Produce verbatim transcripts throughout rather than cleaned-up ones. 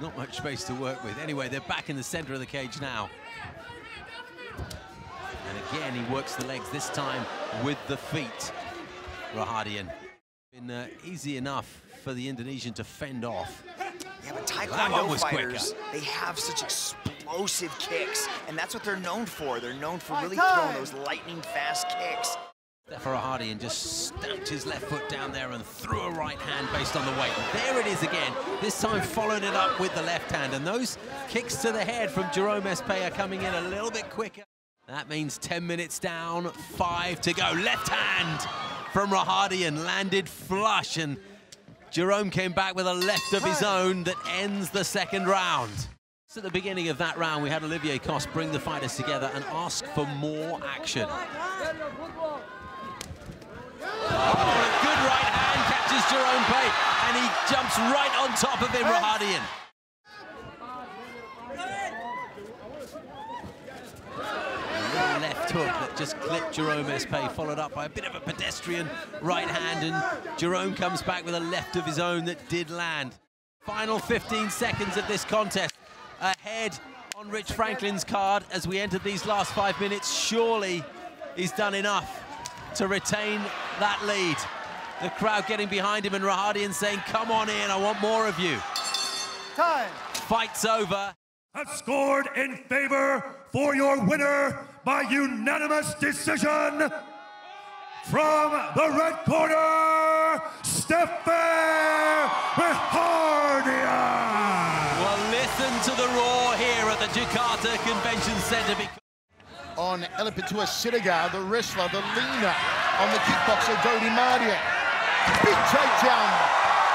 Not much space to work with. Anyway, they're back in the center of the cage now. And again, he works the legs, this time with the feet. Rahardian. Been uh, easy enough for the Indonesian to fend off. Yeah, but Taekwondo fighters, quicker. They have such explosive kicks, and that's what they're known for. They're known for really throwing those lightning-fast kicks. Stefer Rahardian just stamped his left foot down there and threw a right hand based on the weight. There it is again, this time following it up with the left hand, and those kicks to the head from Jerome Espé are coming in a little bit quicker. That means ten minutes down, five to go. Left hand from Rahardian landed flush, and Jerome came back with a left of his own that ends the second round. So at the beginning of that round, we had Olivier Coste bring the fighters together and ask for more action. Oh, a good right hand catches Jerome Espé, and he jumps right on top of him, Rahardian. A left hook that just clipped Jerome Espé, followed up by a bit of a pedestrian right hand, and Jerome comes back with a left of his own that did land. Final fifteen seconds of this contest. Ahead on Rich Franklin's card as we enter these last five minutes. Surely he's done enough to retain that lead. The crowd getting behind him and Rahardian saying, come on in, I want more of you. Time. Fight's over. Have scored in favor for your winner by unanimous decision from the red corner, Stefer Rahardian. Well, listen to the roar here at the Jakarta Convention Center. Because on Elipitua Siregar, the wrestler, the leaner on the kickboxer Dodi Mardian. Big takedown,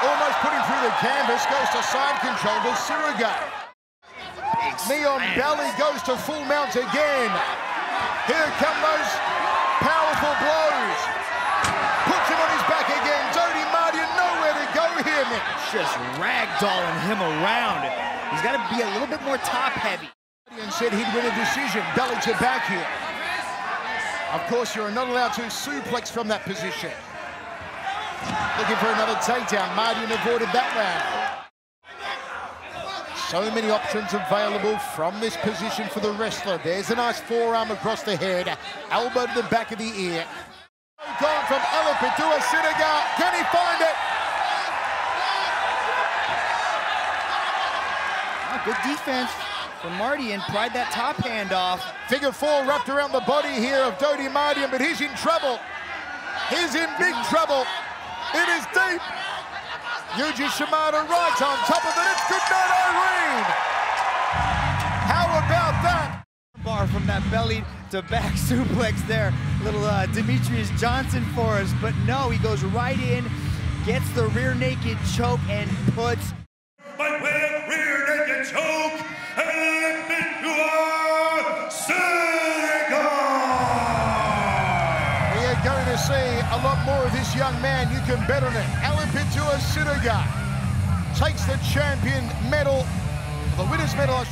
almost put him through the canvas, goes to side control to Siregar. Knee on belly, goes to full mount again. Here come those powerful blows. Puts him on his back again. Dodi Mardian nowhere to go here, man. Just ragdolling him around. He's got to be a little bit more top heavy. And said he'd win a decision, belly to back here. Of course, you're not allowed to suplex from that position. Looking for another takedown. Mardian avoided that round. So many options available from this position for the wrestler. There's a nice forearm across the head, elbow to the back of the ear. Gone from Elipitua Sinaga. Can he find it? Oh, good defense from Mardian, pried that top hand off. Figure four wrapped around the body here of Dodi Mardian, but he's in trouble. He's in big trouble. It is deep. Yuji Shimada right on top of it. It's good night, Irene. How about that? Bar from that belly to back suplex there. Little uh, Demetrius Johnson for us, but no, he goes right in, gets the rear naked choke, and puts. But with a rear naked choke. Elipitua Sinaga! We are going to see a lot more of this young man, you can bet on it. Elipitua Sinaga takes the champion medal, the winner's medal.